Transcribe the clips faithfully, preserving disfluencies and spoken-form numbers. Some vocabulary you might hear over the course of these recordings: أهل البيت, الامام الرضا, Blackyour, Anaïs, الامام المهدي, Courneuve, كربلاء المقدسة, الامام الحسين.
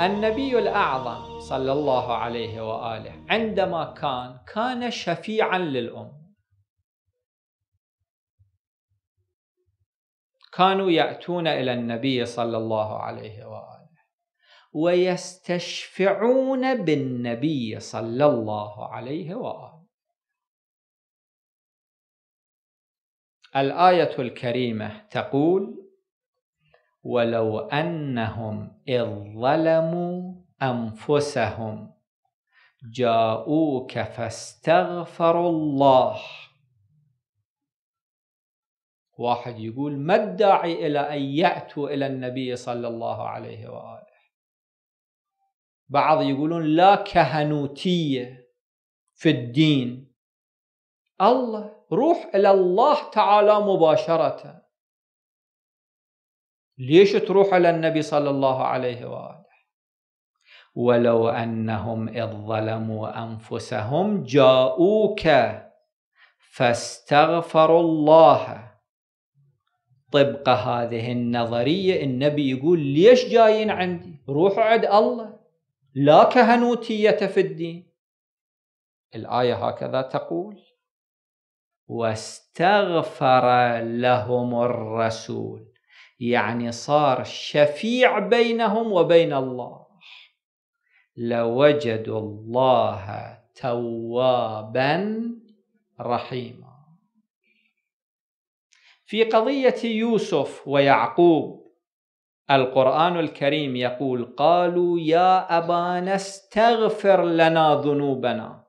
النبي الأعظم صلى الله عليه وآله عندما كان كان شفيعا للأمة. كانوا يأتون إلى النبي صلى الله عليه وآله ويستشفعون بالنبي صلى الله عليه وآله. الآية الكريمة تقول: ولو أنهم إذ ظلموا أنفسهم جاءوك فاستغفروا الله. واحد يقول: ما الداعي إلى أن يأتوا إلى النبي صلى الله عليه وآله؟ بعض يقولون: لا كهنوتية في الدين، الله، روح إلى الله تعالى مباشرة، ليش تروح إلى النبي صلى الله عليه وآله؟ ولو أنهم إذ ظلموا أنفسهم جاءوك فاستغفروا الله. طبق هذه النظرية النبي يقول: ليش جايين عندي؟ روحوا عند الله، لا كهنوتية في الدين. الآية هكذا تقول: واستغفر لهم الرسول، يعني صار شفيع بينهم وبين الله، لوجدوا الله توابا رحيما. في قضية يوسف ويعقوب القرآن الكريم يقول: قالوا يا أبانا استغفر لنا ذنوبنا.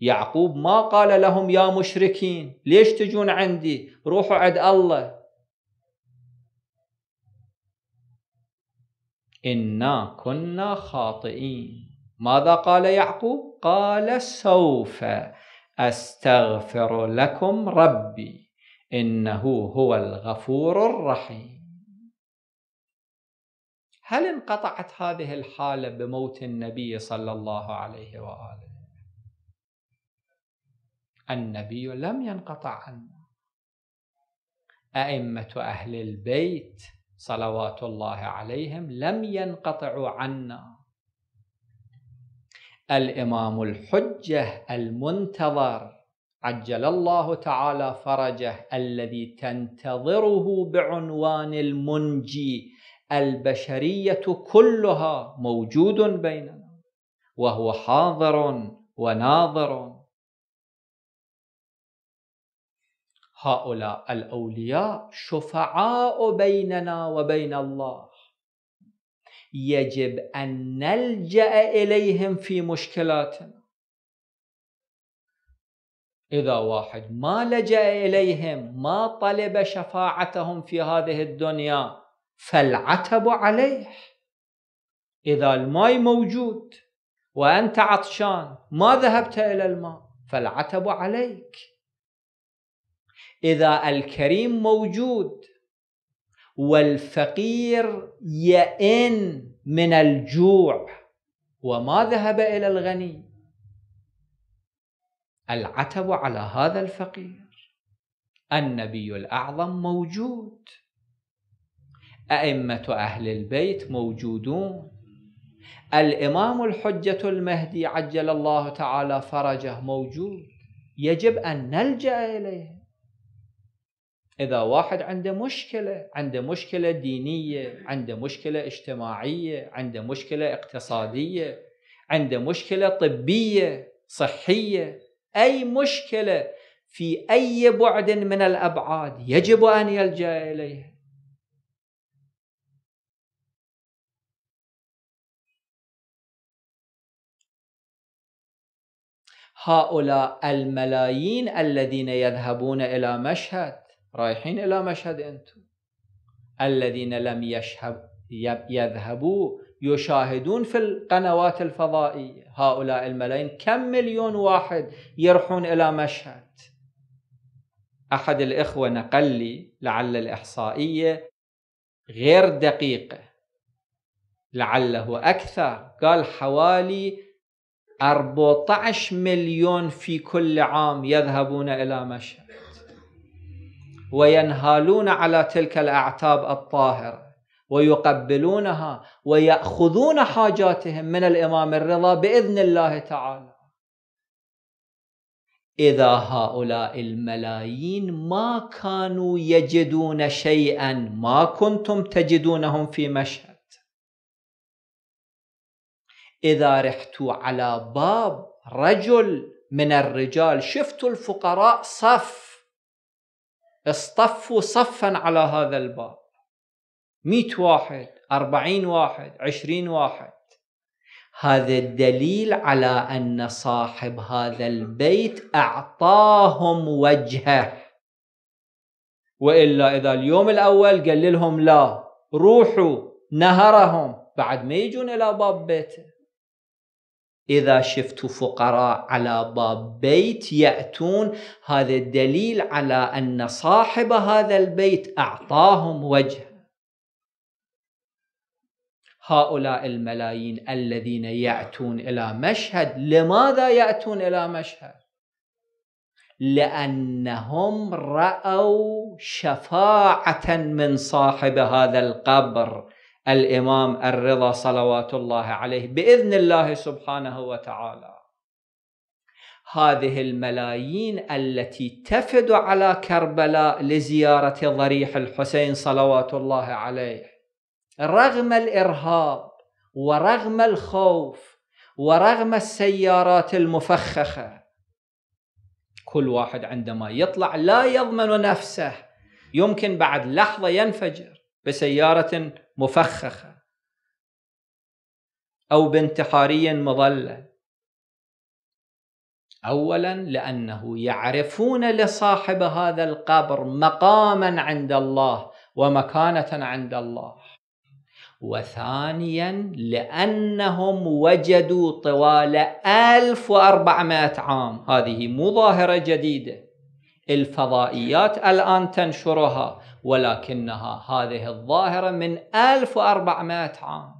يعقوب ما قال لهم: يا مشركين ليش تجون عندي، روحوا عند الله. إنا كنا خاطئين. ماذا قال يعقوب؟ قال: سوف أستغفر لكم ربي إنه هو الغفور الرحيم. هل انقطعت هذه الحالة بموت النبي صلى الله عليه وآله؟ النبي لم ينقطع عنه. أئمة أهل البيت صلوات الله عليهم لم ينقطعوا عنا. الإمام الحجة المنتظر عجل الله تعالى فرجه، الذي تنتظره بعنوان المنجي البشرية كلها، موجود بيننا وهو حاضر وناظر. هؤلاء الأولياء شفعاء بيننا وبين الله، يجب أن نلجأ إليهم في مشكلاتنا. إذا واحد ما لجأ إليهم، ما طلب شفاعتهم في هذه الدنيا، فالعتب عليه. إذا الماء موجود وأنت عطشان ما ذهبت إلى الماء، فالعتب عليك. إذا الكريم موجود والفقير يئن من الجوع وما ذهب إلى الغني، العتب على هذا الفقير. النبي الأعظم موجود، أئمة أهل البيت موجودون، الإمام الحجة المهدي عجل الله تعالى فرجه موجود، يجب أن نلجأ إليه. إذا واحد عنده مشكلة، عنده مشكلة دينية، عنده مشكلة اجتماعية، عنده مشكلة اقتصادية، عنده مشكلة طبية صحية، أي مشكلة في أي بعد من الأبعاد، يجب أن يلجأ إليها. هؤلاء الملايين الذين يذهبون إلى مشهد، رايحين إلى مشهد أنتم، الذين لم يذهبوا يشاهدون في القنوات الفضائية، هؤلاء الملايين كم مليون واحد يرحون إلى مشهد. أحد الإخوة نقل لي، لعل الإحصائية غير دقيقة، لعله أكثر، قال حوالي أربعة عشر مليون في كل عام يذهبون إلى مشهد وينهالون على تلك الأعتاب الطاهرة ويقبلونها ويأخذون حاجاتهم من الإمام الرضا بإذن الله تعالى. إذا هؤلاء الملايين ما كانوا يجدون شيئا، ما كنتم تجدونهم في مشهد. إذا رحتوا على باب رجل من الرجال شفتوا الفقراء صف، اصطفوا صفا على هذا الباب، مئة واحد، أربعين واحد، عشرين واحد، هذا الدليل على أن صاحب هذا البيت أعطاهم وجهه. وإلا إذا اليوم الأول قال لهم لا روحوا نهرهم، بعد ما يجون إلى باب بيته. إذا شفتوا فقراء على باب بيت يأتون، هذا الدليل على أن صاحب هذا البيت أعطاهم وجهه. هؤلاء الملايين الذين يأتون إلى مشهد، لماذا يأتون إلى مشهد؟ لأنهم رأوا شفاعة من صاحب هذا القبر الإمام الرضا صلوات الله عليه بإذن الله سبحانه وتعالى. هذه الملايين التي تفد على كربلاء لزيارة ضريح الحسين صلوات الله عليه رغم الإرهاب ورغم الخوف ورغم السيارات المفخخة، كل واحد عندما يطلع لا يضمن نفسه، يمكن بعد لحظة ينفجر بسيارة مفخخة أو بانتحاري مظلل. أولا لأنه يعرفون لصاحب هذا القبر مقاما عند الله ومكانة عند الله، وثانيا لأنهم وجدوا طوال ألف وأربعمئة عام، هذه مو ظاهرة جديدة، الفضائيات الآن تنشرها، ولكنها هذه الظاهرة من ألف وأربعمئة عام،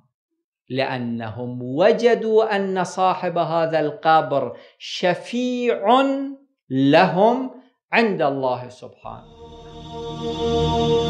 لأنهم وجدوا أن صاحب هذا القبر شفيع لهم عند الله سبحانه.